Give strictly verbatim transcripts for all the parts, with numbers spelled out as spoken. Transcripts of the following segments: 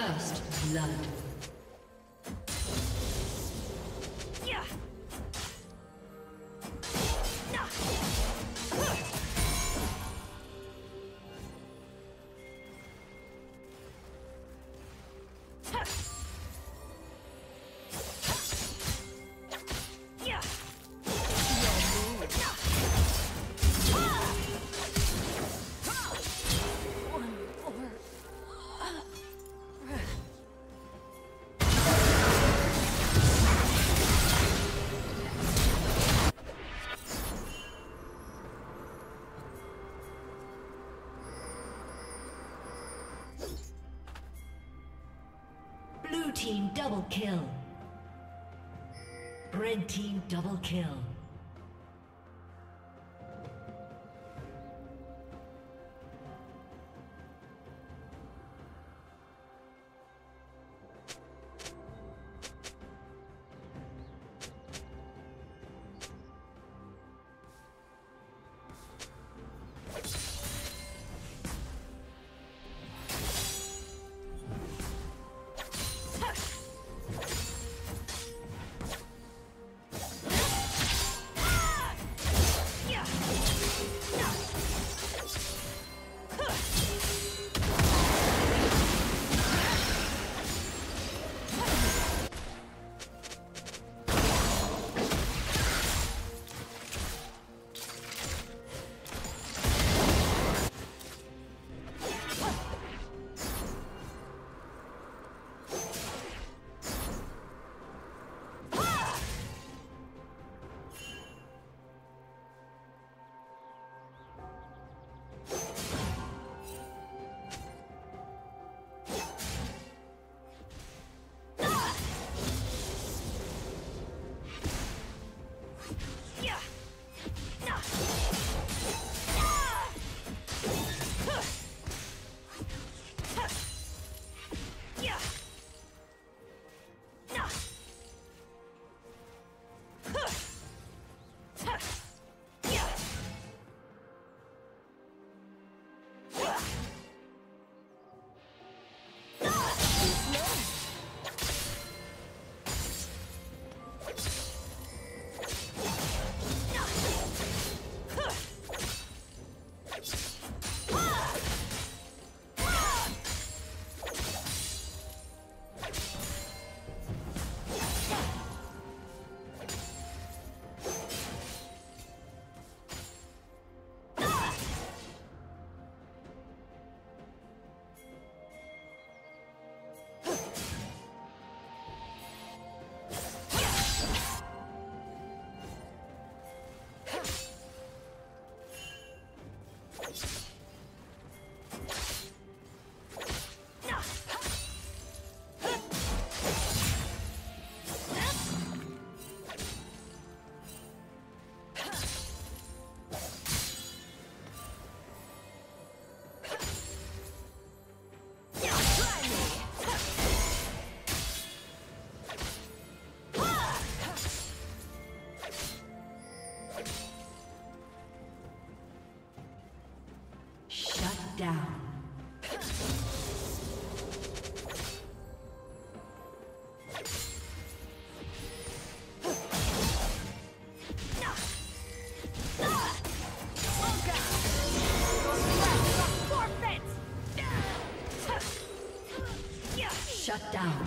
First blood. Team double kill. Red team double kill. Down. Shut down.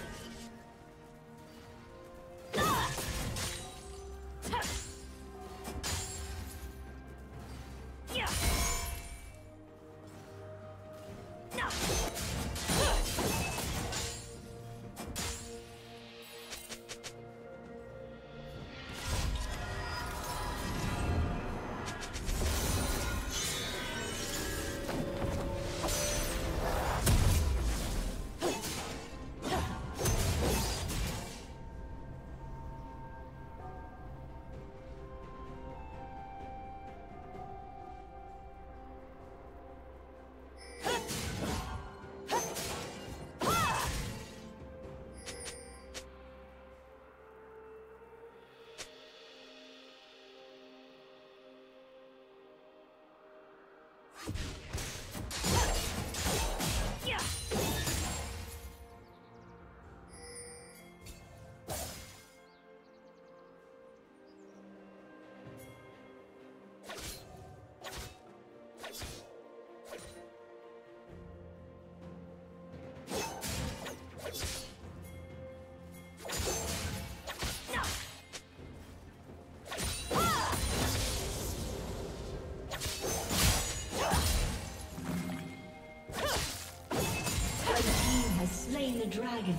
The dragon.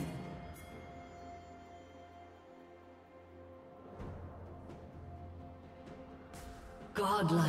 Godlike.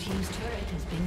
team's turret has been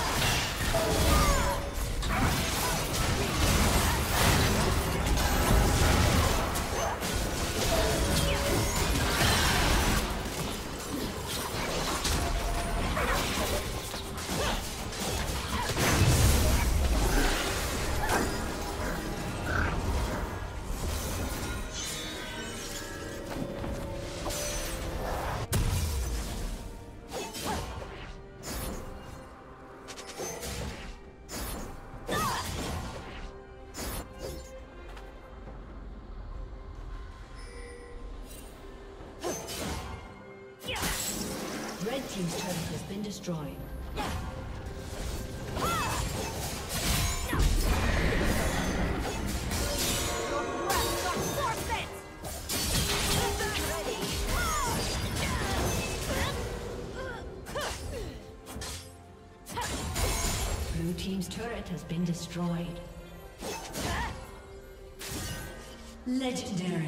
Team's turret has been destroyed. Blue team's turret has been destroyed. Legendary.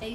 A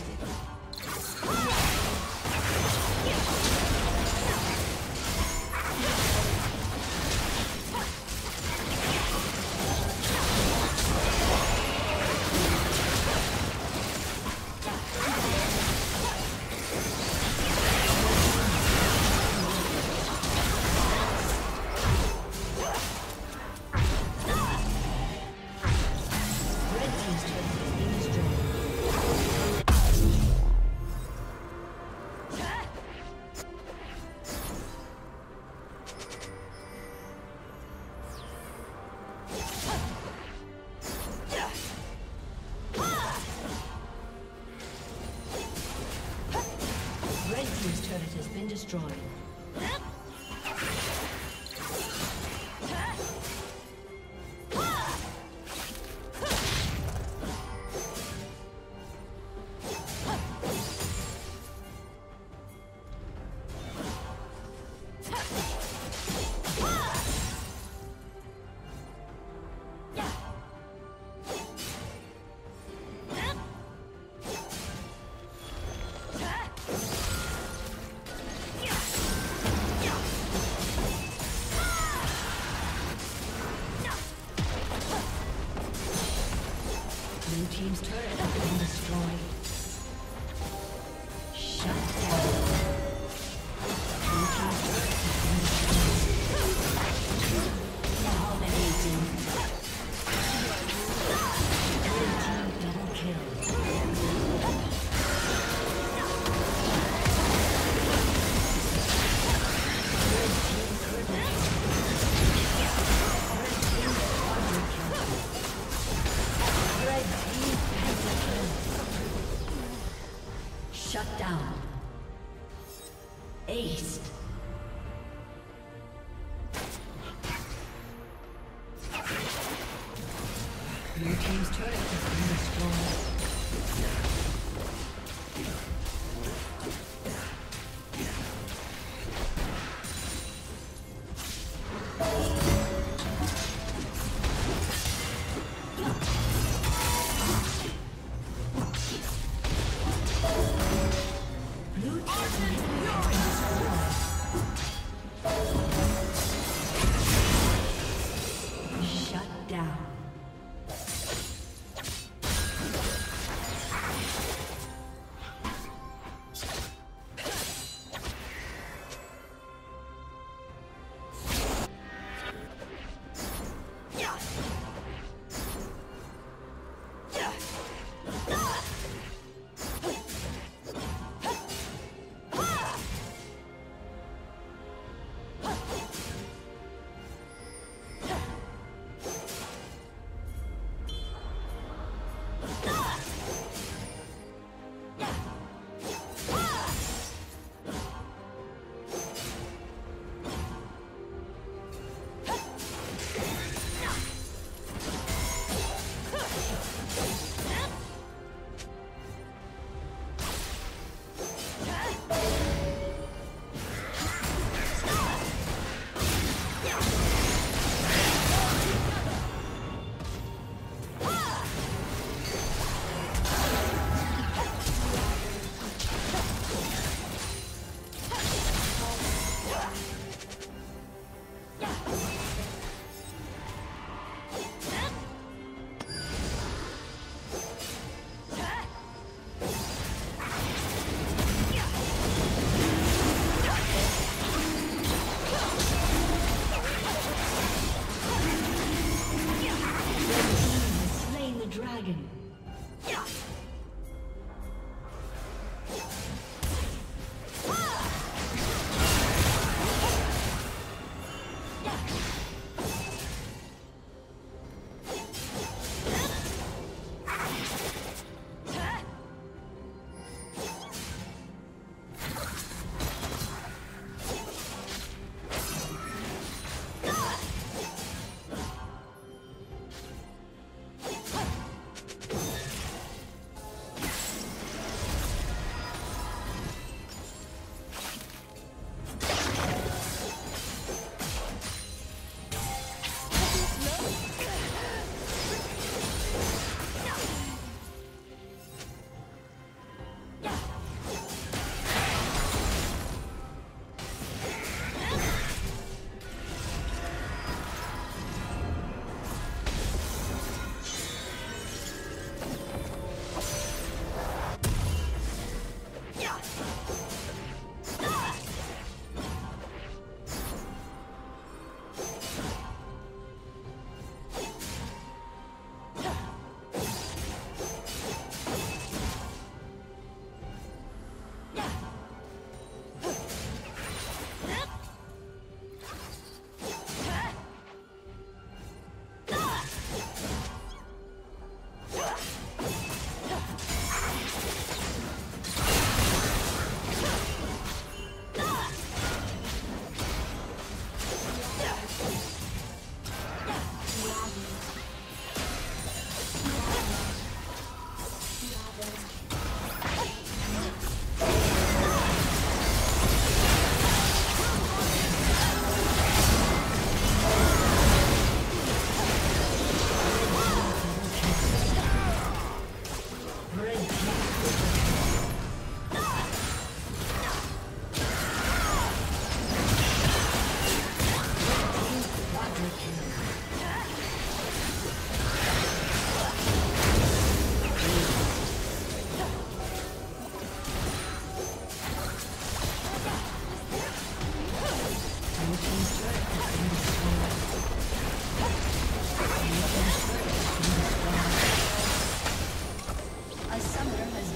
Destroyed. Team's turret has been destroyed. Shut down. Blue team's turret has been destroyed. Dominating. Blue team double kill. Red team triple kill. Shut down. Ace. Blue team's turret has been destroyed. Shut down. dragon. A summoner has